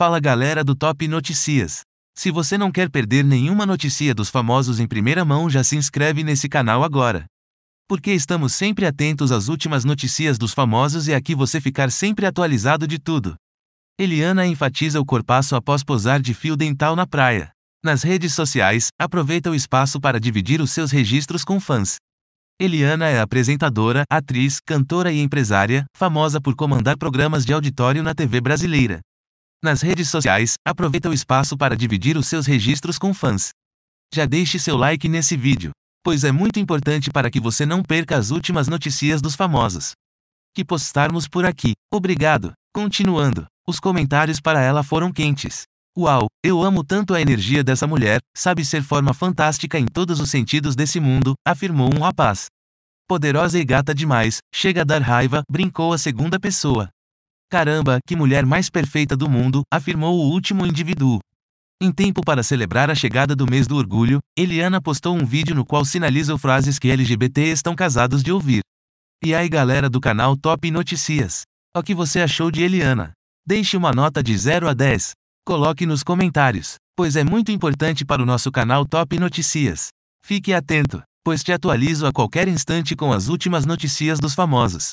Fala galera do Top Notícias! Se você não quer perder nenhuma notícia dos famosos em primeira mão, já se inscreve nesse canal agora. Porque estamos sempre atentos às últimas notícias dos famosos e aqui você ficar sempre atualizado de tudo. Eliana enfatiza o corpaço após posar de fio dental na praia. Nas redes sociais, aproveita o espaço para dividir os seus registros com fãs. Eliana é apresentadora, atriz, cantora e empresária, famosa por comandar programas de auditório na TV brasileira. Nas redes sociais, aproveita o espaço para dividir os seus registros com fãs. Já deixe seu like nesse vídeo, pois é muito importante para que você não perca as últimas notícias dos famosos que postarmos por aqui. Obrigado! Continuando, os comentários para ela foram quentes. Uau, eu amo tanto a energia dessa mulher, sabe ser forma fantástica em todos os sentidos desse mundo, afirmou um rapaz. Poderosa e gata demais, chega a dar raiva, brincou a segunda pessoa. Caramba, que mulher mais perfeita do mundo, afirmou o último indivíduo. Em tempo para celebrar a chegada do mês do orgulho, Eliana postou um vídeo no qual sinaliza frases que LGBT estão casados de ouvir. E aí galera do canal Top Notícias, o que você achou de Eliana? Deixe uma nota de 0 a 10. Coloque nos comentários, pois é muito importante para o nosso canal Top Notícias. Fique atento, pois te atualizo a qualquer instante com as últimas notícias dos famosos.